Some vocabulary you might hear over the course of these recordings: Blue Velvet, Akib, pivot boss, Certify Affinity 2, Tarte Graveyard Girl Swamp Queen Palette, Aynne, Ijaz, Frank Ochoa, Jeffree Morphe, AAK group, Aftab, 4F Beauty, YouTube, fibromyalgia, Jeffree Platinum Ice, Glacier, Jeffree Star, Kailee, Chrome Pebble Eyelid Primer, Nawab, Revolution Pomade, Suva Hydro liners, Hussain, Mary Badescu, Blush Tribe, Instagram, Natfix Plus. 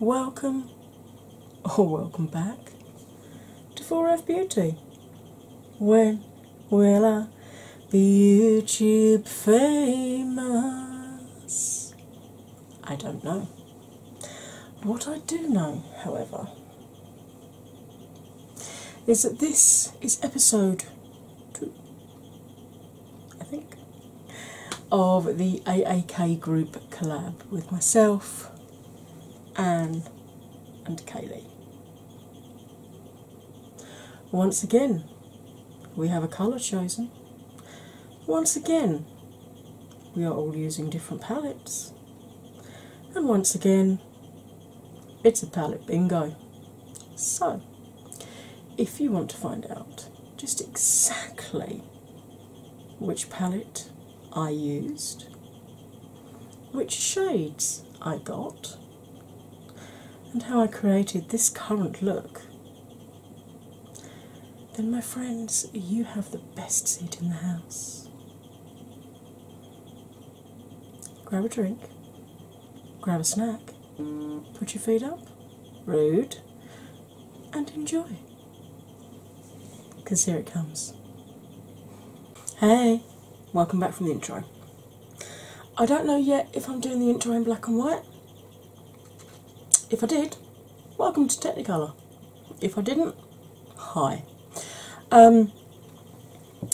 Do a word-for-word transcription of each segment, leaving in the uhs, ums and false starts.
welcome or welcome back to four F Beauty. When will I be YouTube famous? I don't know. What I do know, however, is that this is episode two, I think, of the A A K group collab with myself, Anne and Kailee. Once again, we have a colour chosen. Once again, we are all using different palettes. And once again, it's a palette bingo. So, if you want to find out just exactly which palette I used, which shades I got, and how I created this current look, then my friends, you have the best seat in the house. Grab a drink, grab a snack, put your feet up, rude, and enjoy. Because here it comes. Hey, welcome back from the intro. I don't know yet if I'm doing the intro in black and white. If I did, welcome to Technicolor. If I didn't, hi. Um,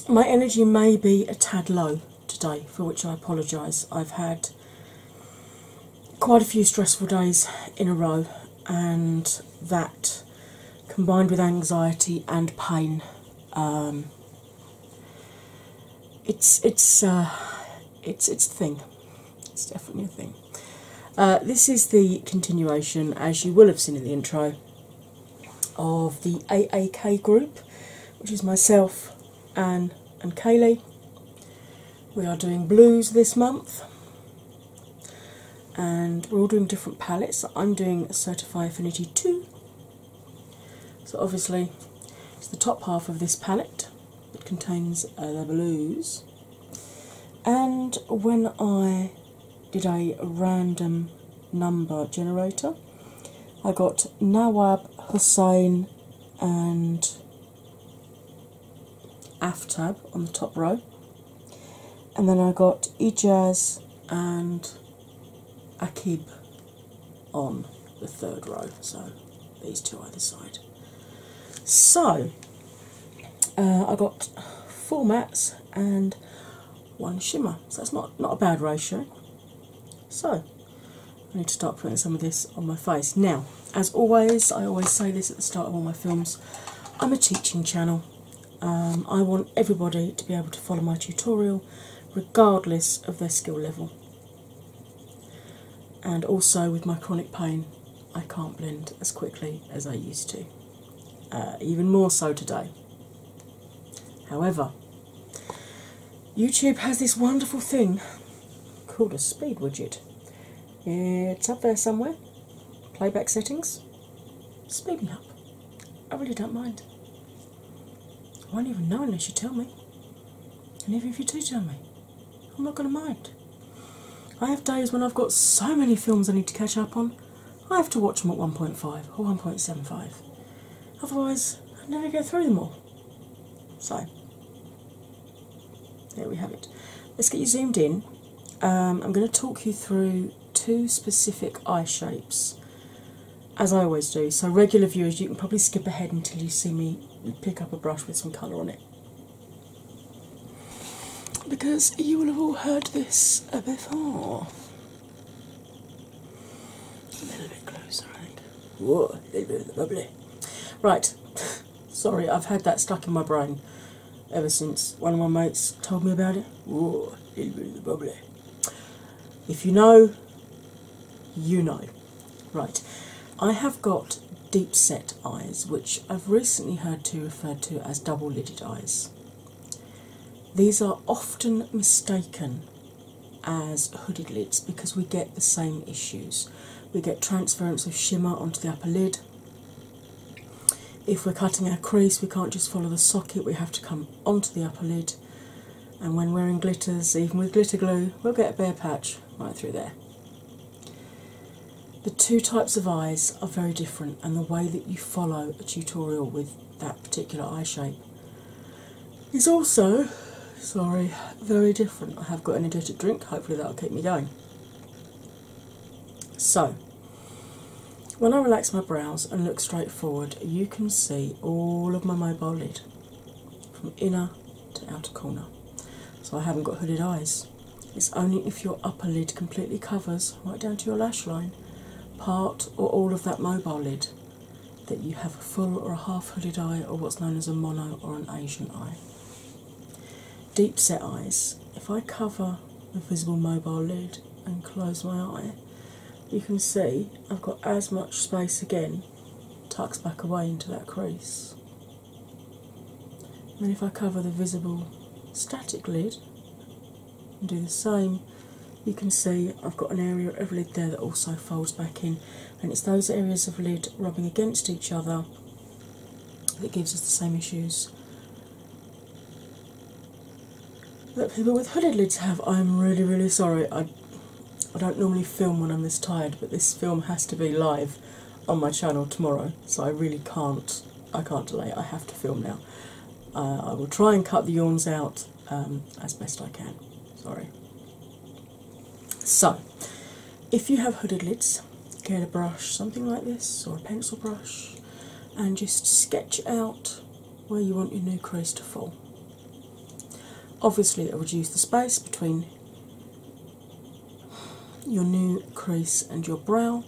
my energy may be a tad low today, for which I apologise. I've had quite a few stressful days in a row, and that combined with anxiety and pain, um, it's it's uh, it's it's a thing. It's definitely a thing. Uh, this is the continuation, as you will have seen in the intro, of the A A K group, which is myself, Anne, and Kaylee. We are doing blues this month. And we're all doing different palettes. I'm doing a Certify Affinity two. So obviously it's the top half of this palette that contains uh, the blues. And when I did a random number generator, I got Nawab, Hussain and Aftab on the top row. And then I got Ijaz and Akib on the third row, so these two either side. So uh, I got four mattes and one shimmer, so that's not not a bad ratio. So I need to start putting some of this on my face now. As always, I always say this at the start of all my films, I'm a teaching channel. um, I want everybody to be able to follow my tutorial regardless of their skill level. And also with my chronic pain, I can't blend as quickly as I used to, uh, even more so today. However, YouTube has this wonderful thing called a speed widget. It's up there somewhere, playback settings, speed me up. I really don't mind. I won't even know unless you tell me, and even if you do tell me, I'm not going to mind. I have days when I've got so many films I need to catch up on, I have to watch them at one point five or one point seven five. Otherwise, I'd never get through them all. So, there we have it. Let's get you zoomed in. Um, I'm going to talk you through two specific eye shapes, as I always do. So regular viewers, you can probably skip ahead until you see me pick up a brush with some colour on it, because you will have all heard this before. A little bit closer, right? Whoa, a little bit bubbly. Right, sorry, I've had that stuck in my brain ever since one of my mates told me about it. Whoa, a little bit bubbly. If you know, you know. Right, I have got deep set eyes, which I've recently heard to referred to as double lidded eyes. These are often mistaken as hooded lids because we get the same issues. We get transference of shimmer onto the upper lid. If we're cutting our crease, we can't just follow the socket, we have to come onto the upper lid. And when wearing glitters, even with glitter glue, we'll get a bare patch right through there. The two types of eyes are very different, and the way that you follow a tutorial with that particular eye shape is also, sorry, very different. I have got an energetic drink, hopefully that'll keep me going. So, when I relax my brows and look straight forward, you can see all of my mobile lid, from inner to outer corner. So I haven't got hooded eyes. It's only if your upper lid completely covers, right down to your lash line, part or all of that mobile lid, that you have a full or a half hooded eye, or what's known as a mono or an Asian eye. Deep set eyes, if I cover the visible mobile lid and close my eye, you can see I've got as much space again, tucks back away into that crease. And then if I cover the visible static lid and do the same, you can see I've got an area of lid there that also folds back in, and it's those areas of lid rubbing against each other that gives us the same issues that people with hooded lids have. I'm really really sorry, I, I don't normally film when I'm this tired, but this film has to be live on my channel tomorrow, so I really can't, I can't delay, I have to film now. Uh, I will try and cut the yawns out um, as best I can, sorry. So, if you have hooded lids, get a brush, something like this, or a pencil brush, and just sketch out where you want your new crease to fall. Obviously, it will reduce the space between your new crease and your brow,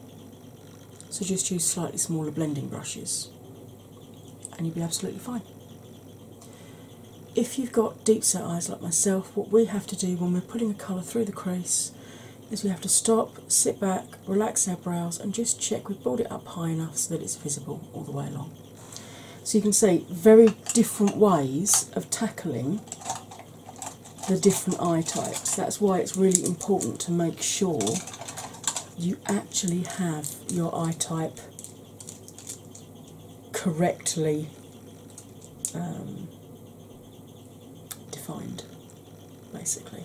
so just use slightly smaller blending brushes, and you'll be absolutely fine. If you've got deep set eyes like myself, what we have to do when we're putting a colour through the crease is we have to stop, sit back, relax our brows, and just check we've brought it up high enough so that it's visible all the way along. So you can see very different ways of tackling the different eye types. That's why it's really important to make sure you actually have your eye type correctly um, defined, basically.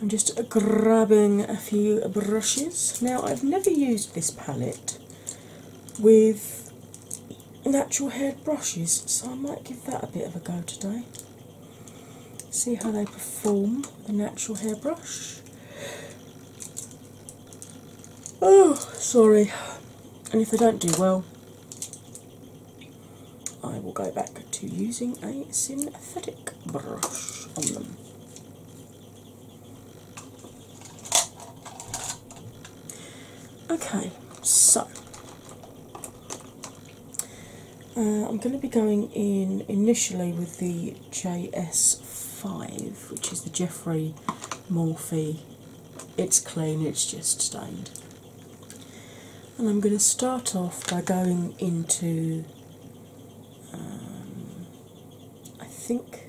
I'm just grabbing a few brushes. Now, I've never used this palette with natural haired brushes, so I might give that a bit of a go today. See how they perform with a natural hair brush. Oh, sorry. And if they don't do well, I will go back to using a synthetic brush on them. Okay, so uh, I'm going to be going in initially with the J S five, which is the Jeffree Morphe. It's clean, it's just stained. And I'm going to start off by going into Um, I think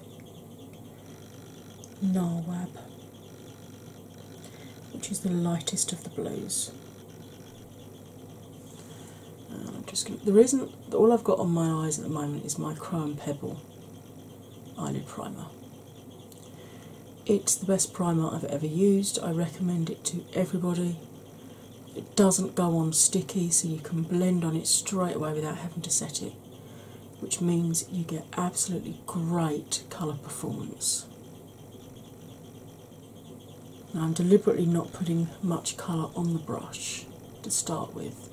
Nawab, which is the lightest of the blues. Uh, I'm just gonna, the reason all I've got on my eyes at the moment is my Chrome Pebble Eyelid Primer. It's the best primer I've ever used. I recommend it to everybody. It doesn't go on sticky, so you can blend on it straight away without having to set it, which means you get absolutely great colour performance. Now, I'm deliberately not putting much colour on the brush to start with,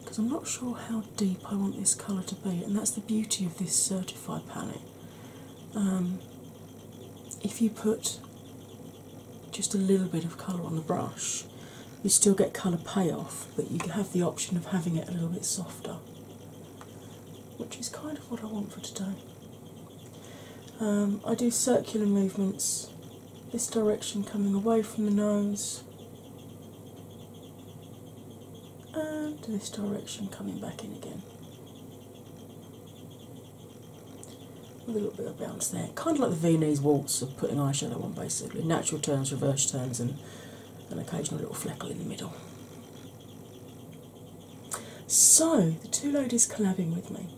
because I'm not sure how deep I want this colour to be, and that's the beauty of this Certify palette. Um, if you put just a little bit of colour on the brush, you still get colour payoff, but you have the option of having it a little bit softer, which is kind of what I want for today. Um, I do circular movements, this direction coming away from the nose, and this direction coming back in again. A little bit of bounce there, kind of like the Viennese waltz of putting eyeshadow on basically. Natural turns, reverse turns, and an occasional little fleckle in the middle. So, the two ladies collabing with me,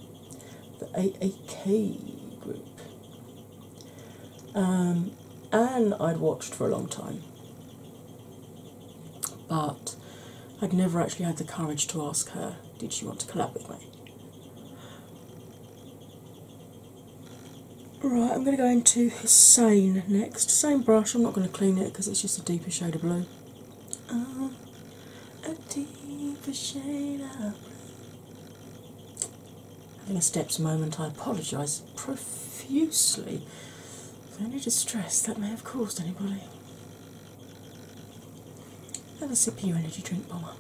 the A A K group, um, and I'd watched for a long time, but I'd never actually had the courage to ask her, did she want to collab with me? Right, I'm going to go into Hussain next. Same brush, I'm not going to clean it because it's just a deeper shade of blue. Uh, a deeper shade of blue. Having a steps moment, I apologise profusely for any distress that may have caused anybody. Have a sip of your energy drink, bomber.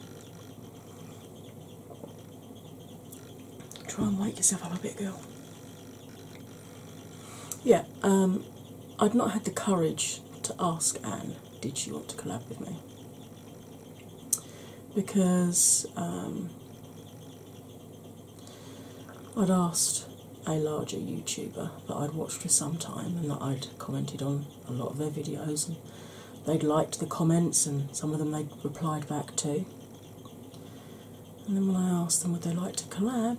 Try and wake yourself up a bit, girl. Yeah, um, I'd not had the courage to ask Anne, did she want to collab with me? Because um, I'd asked a larger YouTuber that I'd watched for some time and that I'd commented on a lot of their videos, and they'd liked the comments and some of them they'd replied back to. And then when I asked them would they like to collab,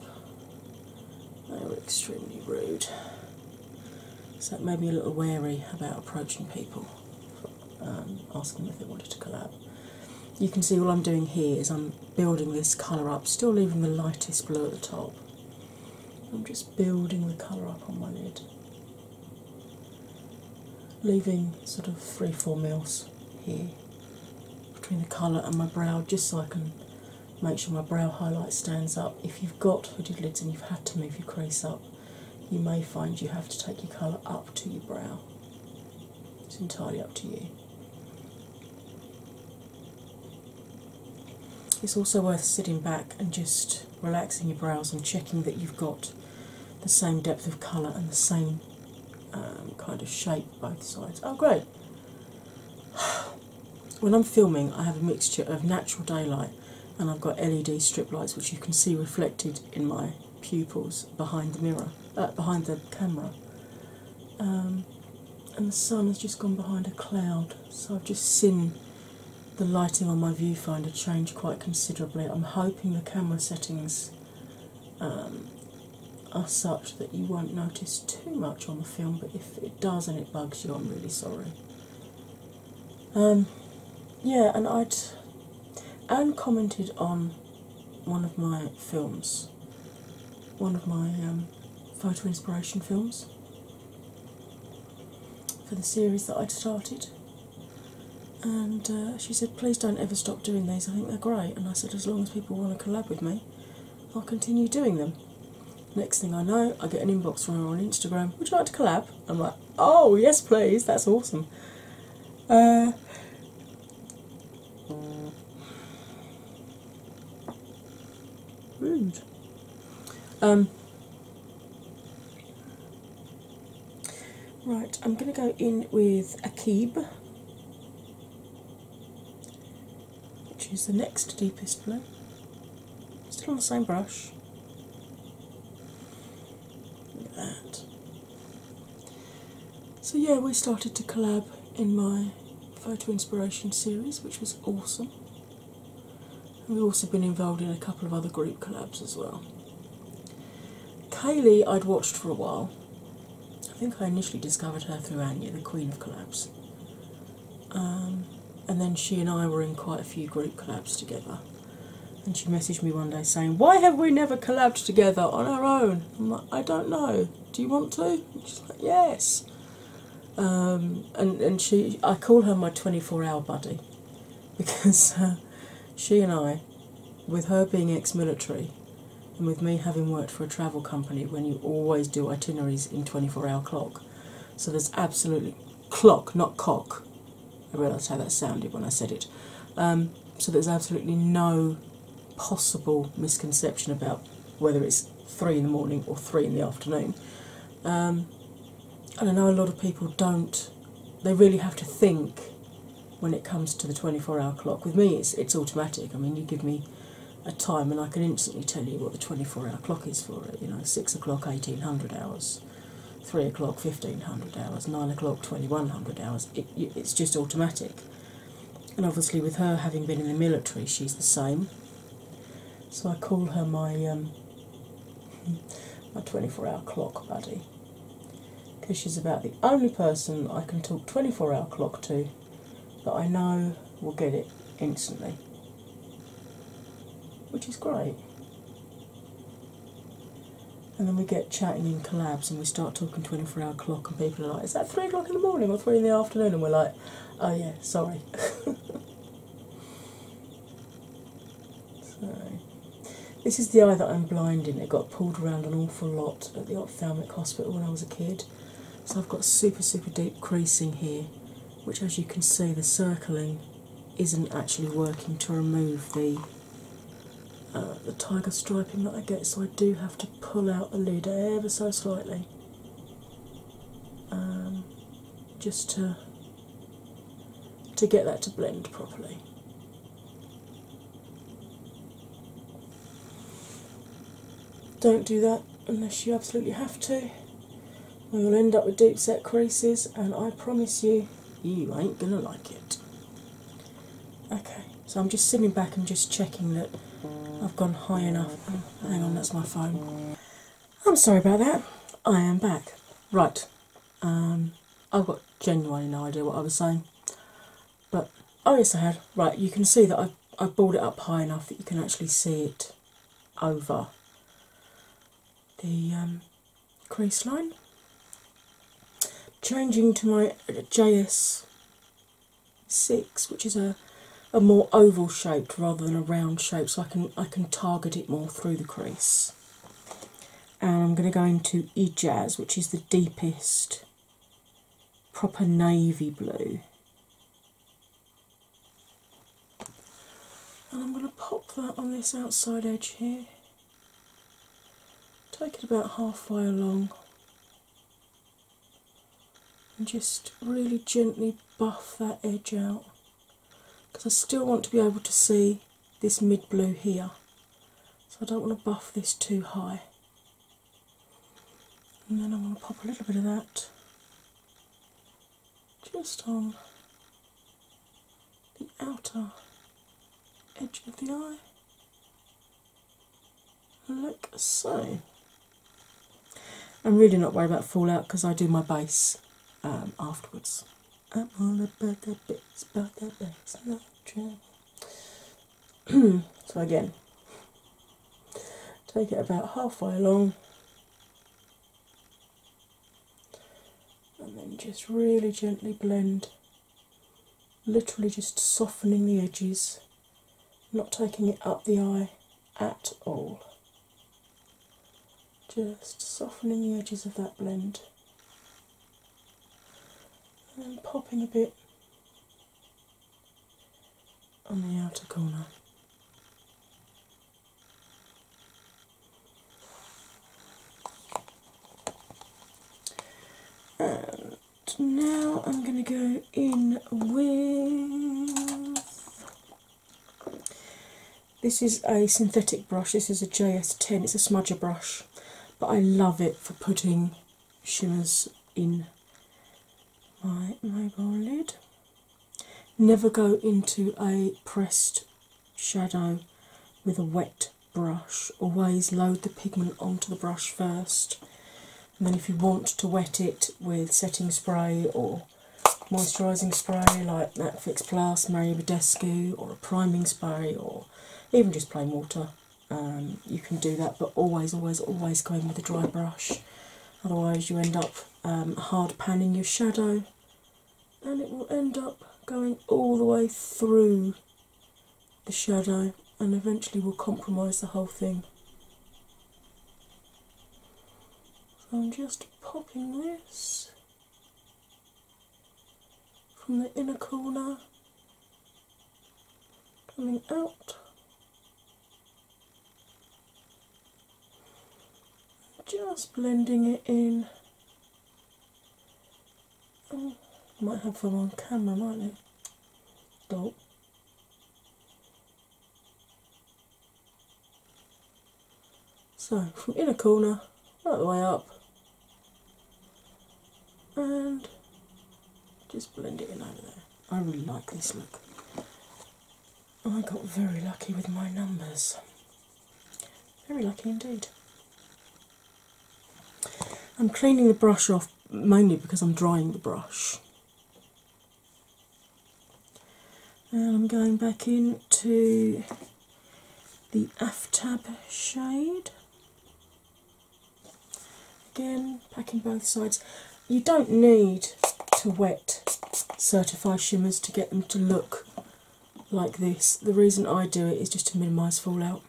they were extremely rude. So it made me a little wary about approaching people, um, asking them if they wanted to collab. You can see all I'm doing here is I'm building this colour up, still leaving the lightest blue at the top. I'm just building the colour up on my lid, leaving sort of three, four mils here between the colour and my brow, just so I can make sure my brow highlight stands up. If you've got hooded lids and you've had to move your crease up, you may find you have to take your colour up to your brow. It's entirely up to you. It's also worth sitting back and just relaxing your brows and checking that you've got the same depth of colour and the same um, kind of shape both sides. Oh great! When I'm filming I have a mixture of natural daylight and I've got L E D strip lights which you can see reflected in my pupils behind the mirror, uh, behind the camera, um, and the sun has just gone behind a cloud, so I've just seen the lighting on my viewfinder change quite considerably. I'm hoping the camera settings um, are such that you won't notice too much on the film, but if it does and it bugs you, I'm really sorry. Um, yeah, and I'd Anne commented on one of my films, one of my um, photo inspiration films for the series that I'd started. And uh, she said, please don't ever stop doing these, I think they're great. And I said, as long as people want to collab with me, I'll continue doing them. Next thing I know, I get an inbox from her on Instagram, would you like to collab? I'm like, oh yes please, that's awesome. Uh, rude. Um, right, I'm going to go in with Akib, is the next deepest blue. Still on the same brush. Look at that. So yeah, we started to collab in my photo inspiration series, which was awesome. And we've also been involved in a couple of other group collabs as well. Kailee I'd watched for a while. I think I initially discovered her through Anya, the queen of collabs. Um, And then she and I were in quite a few group collabs together. And she messaged me one day saying, why have we never collabed together on our own? I'm like, I don't know. Do you want to? And she's like, yes. Um, and, and she, I call her my twenty-four hour buddy. Because uh, she and I, with her being ex-military, and with me having worked for a travel company, when you always do itineraries in twenty-four hour clock. So there's absolutely clock, not cock. I realised how that sounded when I said it. Um, so there's absolutely no possible misconception about whether it's three in the morning or three in the afternoon. Um, and I know a lot of people don't, they really have to think when it comes to the twenty-four hour clock. With me, it's, it's automatic. I mean, you give me a time and I can instantly tell you what the twenty-four hour clock is for it. You know, six o'clock, eighteen hundred hours. three o'clock, fifteen hundred hours, nine o'clock, twenty-one hundred hours, it, it's just automatic. And obviously with her having been in the military, she's the same. So I call her my um, my twenty-four hour clock buddy, because she's about the only person I can talk twenty-four hour clock to that I know will get it instantly, which is great. And then we get chatting in collabs and we start talking twenty-four hour clock and people are like, is that three o'clock in the morning or three in the afternoon? And we're like, oh yeah, sorry. So, this is the eye that I'm blind in. It got pulled around an awful lot at the ophthalmic hospital when I was a kid. So I've got super, super deep creasing here, which as you can see, the circling isn't actually working to remove the Uh, the tiger striping that I get, so I do have to pull out the lid ever so slightly um, just to to get that to blend properly. Don't do that unless you absolutely have to, or you'll end up with deep set creases and I promise you, you ain't gonna like it. Okay, so I'm just sitting back and just checking that I've gone high enough. Oh, hang on, that's my phone. I'm sorry about that. I am back. Right. Um, I've got genuinely no idea what I was saying. But, oh yes I had. Right, you can see that I, I balled it up high enough that you can actually see it over the um, crease line. Changing to my J S six, which is a A more oval shaped rather than a round shape, so I can I can target it more through the crease. And I'm going to go into Ijaz, which is the deepest proper navy blue. And I'm going to pop that on this outside edge here. Take it about halfway along and just really gently buff that edge out, because I still want to be able to see this mid-blue here, so I don't want to buff this too high. And then I want to pop a little bit of that just on the outer edge of the eye, like so. I'm really not worried about fallout because I do my base um, afterwards. I'm all about that base, about that base, no trouble. So again, take it about halfway along and then just really gently blend, literally just softening the edges, not taking it up the eye at all. Just softening the edges of that blend. And popping a bit on the outer corner. And now I'm going to go in with, this is a synthetic brush, this is a J S ten, it's a smudger brush, but I love it for putting shimmers in my mobile lid. Never go into a pressed shadow with a wet brush. Always load the pigment onto the brush first, and then if you want to wet it with setting spray or moisturising spray like Natfix Plus, Mary Badescu, or a priming spray, or even just plain water, um, you can do that, but always, always, always go in with a dry brush, otherwise you end up um, hard panning your shadow. And it will end up going all the way through the shadow and eventually will compromise the whole thing. So I'm just popping this from the inner corner, coming out, just blending it in. Oh, might have them on camera, mightn't it? Stop. So, from inner corner, right the way up, and just blend it in over there. I really like this look. I got very lucky with my numbers. Very lucky indeed. I'm cleaning the brush off mainly because I'm drying the brush. And I'm going back into the Aftab shade. Again, packing both sides. You don't need to wet Certify shimmers to get them to look like this. The reason I do it is just to minimise fallout,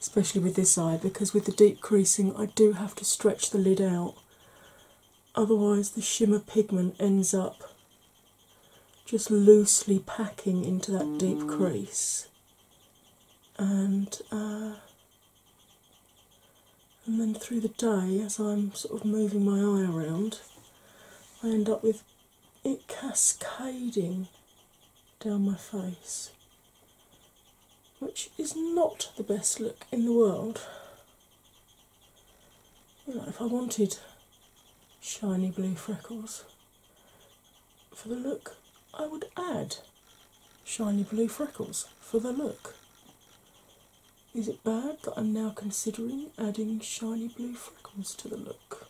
especially with this eye, because with the deep creasing I do have to stretch the lid out, otherwise the shimmer pigment ends up just loosely packing into that deep crease, and uh, and then through the day, as I'm sort of moving my eye around, I end up with it cascading down my face, which is not the best look in the world. You know, if I wanted shiny blue freckles for the look, I would add shiny blue freckles for the look. Is it bad that I'm now considering adding shiny blue freckles to the look?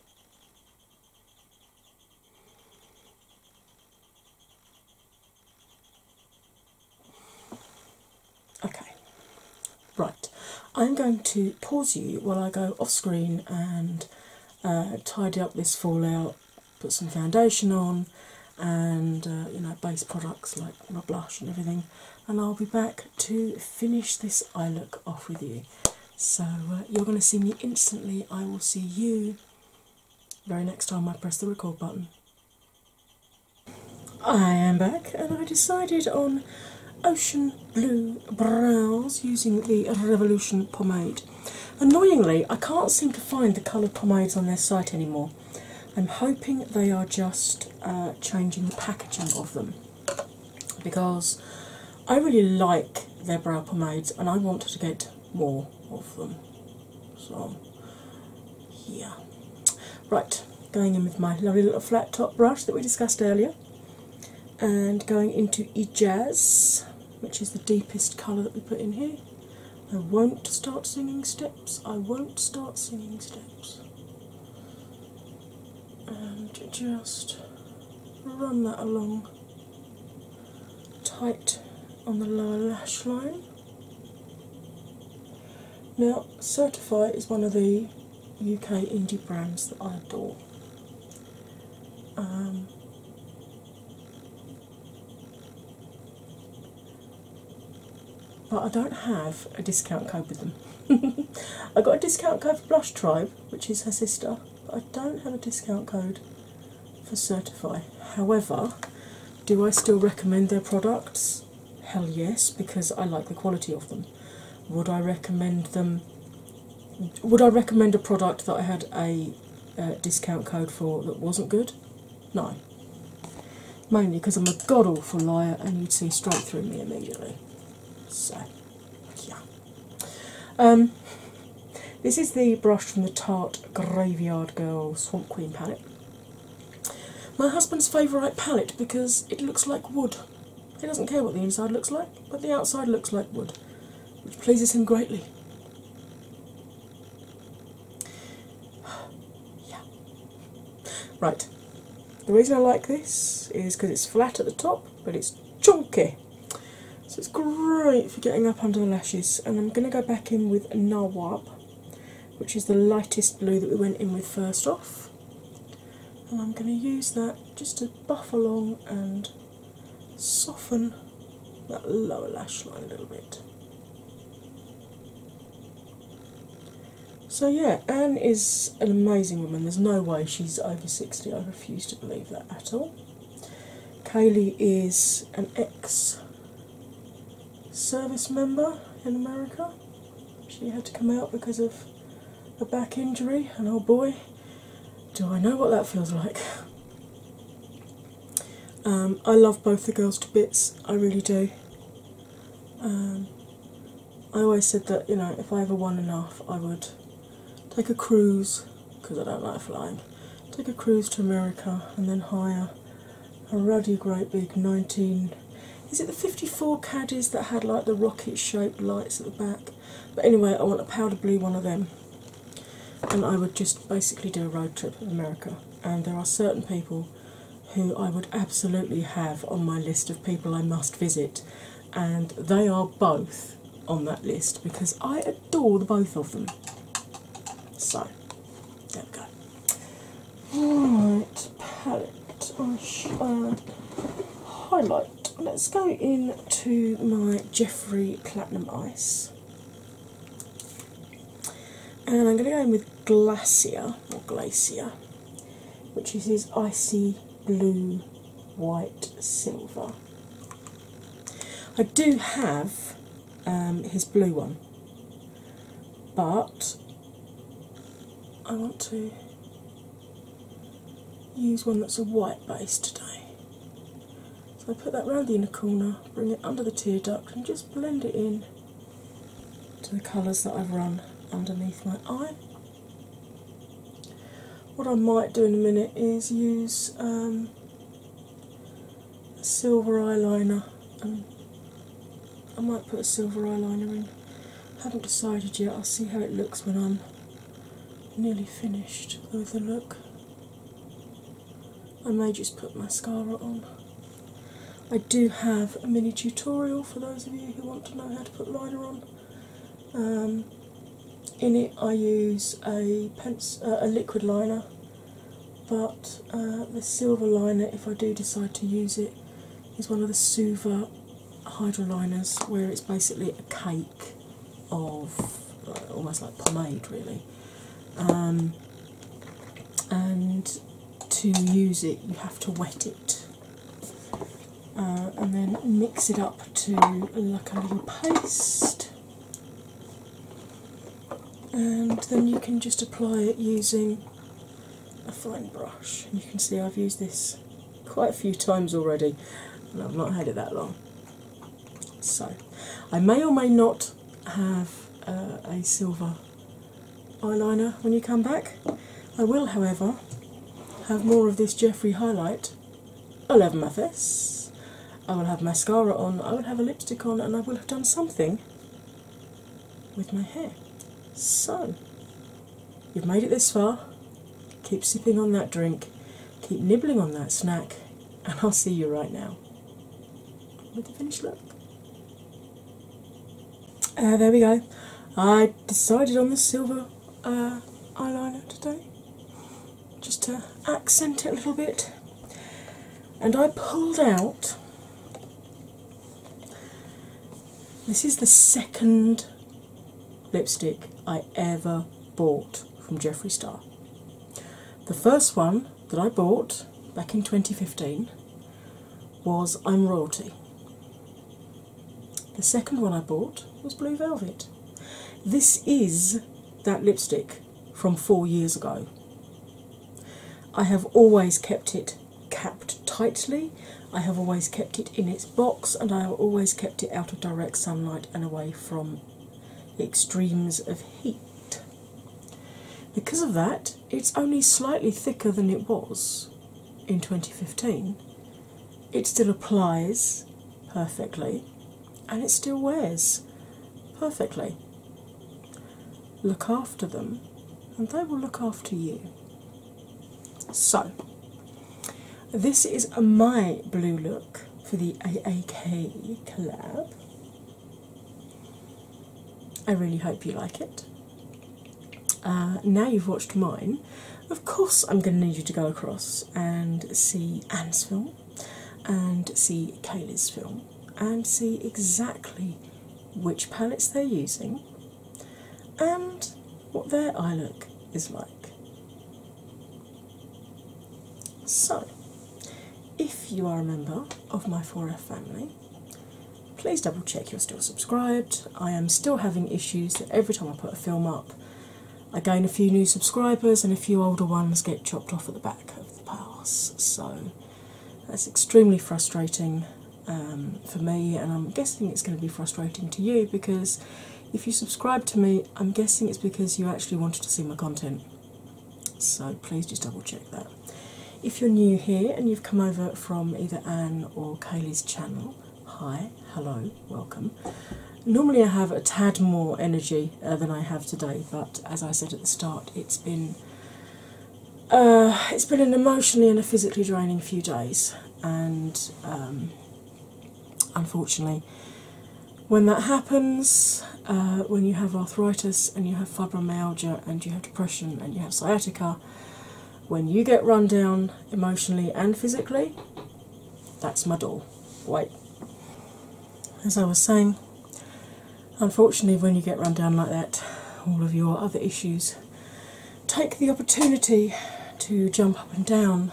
Okay, right, I'm going to pause you while I go off screen and uh, tidy up this fallout, put some foundation on, and uh, you know, base products like my blush and everything, and I'll be back to finish this eye look off with you. So uh, you're going to see me instantly. I will see you very next time I press the record button. I am back, and I decided on Ocean Blue Brows using the Revolution Pomade. Annoyingly, I can't seem to find the coloured pomades on their site anymore. I'm hoping they are just uh, changing the packaging of them, because I really like their brow pomades and I wanted to get more of them. So, yeah. Right, going in with my lovely little flat top brush that we discussed earlier, and going into Ijaz, which is the deepest colour that we put in here. I won't start singing steps, I won't start singing steps. And just run that along tight on the lower lash line. Now, Certify is one of the U K indie brands that I adore. Um, But I don't have a discount code with them. I got a discount code for Blush Tribe, which is her sister, but I don't have a discount code for Certify. However, do I still recommend their products? Hell yes, because I like the quality of them. Would I recommend them? Would I recommend a product that I had a uh, discount code for that wasn't good? No. Mainly because I'm a god awful liar, and you'd see straight through me immediately. So, yeah. Um, this is the brush from the Tarte Graveyard Girl Swamp Queen Palette. My husband's favourite palette, because it looks like wood. He doesn't care what the inside looks like, but the outside looks like wood, which pleases him greatly. Yeah. Right. The reason I like this is because it's flat at the top, but it's chunky. So it's great for getting up under the lashes, and I'm going to go back in with Nawab, which is the lightest blue that we went in with first off, and I'm going to use that just to buff along and soften that lower lash line a little bit. So yeah, Anne is an amazing woman. There's no way she's over sixty. I refuse to believe that at all. Kailee is an ex service member in America. She had to come out because of a back injury, and oh boy, do I know what that feels like. Um, I love both the girls to bits, I really do. Um, I always said that, you know, if I ever won enough, I would take a cruise, because I don't like flying, take a cruise to America and then hire a ruddy great big nineteen... Is it the fifty-four caddies that had like the rocket shaped lights at the back? But anyway, I want a powder blue one of them, and I would just basically do a road trip in America. And there are certain people who I would absolutely have on my list of people I must visit, and they are both on that list because I adore the both of them. So, there we go. Alright, palette I shall highlight. Let's go into my Jeffree Platinum Ice. And I'm going to go in with Glacier, or Glacier, which is his Icy Blue White Silver. I do have um, his blue one, but I want to use one that's a white base today. So I put that round the inner corner, bring it under the tear duct and just blend it in to the colours that I've run underneath my eye. What I might do in a minute is use um, a silver eyeliner, and I might put a silver eyeliner in. I haven't decided yet, I'll see how it looks when I'm nearly finished with the look. I may just put mascara on. I do have a mini tutorial for those of you who want to know how to put liner on. Um, In it, I use a pencil, uh, a liquid liner, but uh, the silver liner, if I do decide to use it, is one of the Suva Hydro liners, where it's basically a cake of uh, almost like pomade, really. Um, and to use it, you have to wet it uh, and then mix it up to like a little paste. And then you can just apply it using a fine brush. And you can see I've used this quite a few times already, and I've not had it that long. So, I may or may not have uh, a silver eyeliner when you come back. I will, however, have more of this Jeffree highlight. I'll have my face, I will have mascara on, I will have a lipstick on, and I will have done something with my hair. So, you've made it this far, keep sipping on that drink, keep nibbling on that snack, and I'll see you right now with the finished look. Uh, there we go. I decided on the silver uh, eyeliner today, just to accent it a little bit. And I pulled out, this is the second lipstick I ever bought from Jeffree Star. The first one that I bought back in twenty fifteen was I'm Royalty. The second one I bought was Blue Velvet. This is that lipstick from four years ago. I have always kept it capped tightly, I have always kept it in its box, and I have always kept it out of direct sunlight and away from extremes of heat. Because of that, it's only slightly thicker than it was in twenty fifteen. It still applies perfectly and it still wears perfectly. Look after them and they will look after you. So, this is my blue look for the A A K collab. I really hope you like it. Uh, now you've watched mine, of course I'm going to need you to go across and see Anne's film, and see Kailee's film, and see exactly which palettes they're using, and what their eye look is like. So, if you are a member of my four F family, please double check you're still subscribed. I am still having issues that every time I put a film up, I gain a few new subscribers and a few older ones get chopped off at the back of the pass. So that's extremely frustrating um, for me, and I'm guessing it's going to be frustrating to you, because if you subscribe to me, I'm guessing it's because you actually wanted to see my content. So please just double check that. If you're new here and you've come over from either Anne or Kailee's channel, hi, hello, welcome. Normally I have a tad more energy uh, than I have today, but as I said at the start, it's been Uh, it's been an emotionally and a physically draining few days, and um, unfortunately, when that happens, uh, when you have arthritis and you have fibromyalgia and you have depression and you have sciatica, when you get run down emotionally and physically, that's my door. Wait. As I was saying, unfortunately, when you get run down like that, all of your other issues take the opportunity to jump up and down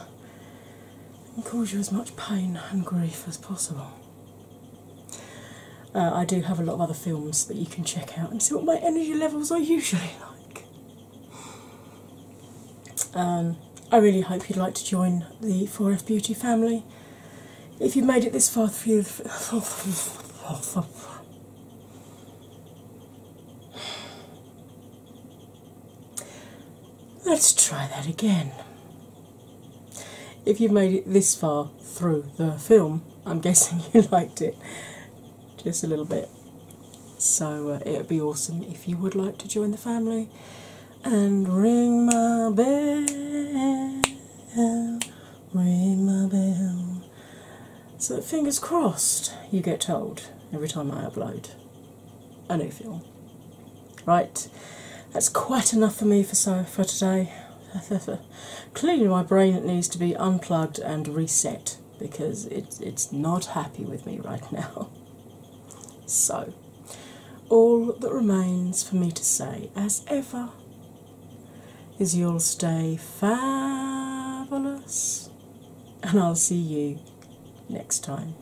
and cause you as much pain and grief as possible. Uh, I do have a lot of other films that you can check out and see what my energy levels are usually like. Um, I really hope you'd like to join the four F Beauty family. If you've made it this far through Let's try that again. If you've made it this far through the film, I'm guessing you liked it just a little bit. So uh, it would be awesome if you would like to join the family and ring my bell, ring my bell. So that, fingers crossed, you get told every time I upload a new film. Right. That's quite enough for me for so for today. Clearly, my brain needs to be unplugged and reset because it's it's not happy with me right now. So, all that remains for me to say, as ever, is you'll stay fabulous, and I'll see you next time.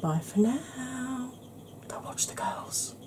Bye for now. Go watch the girls.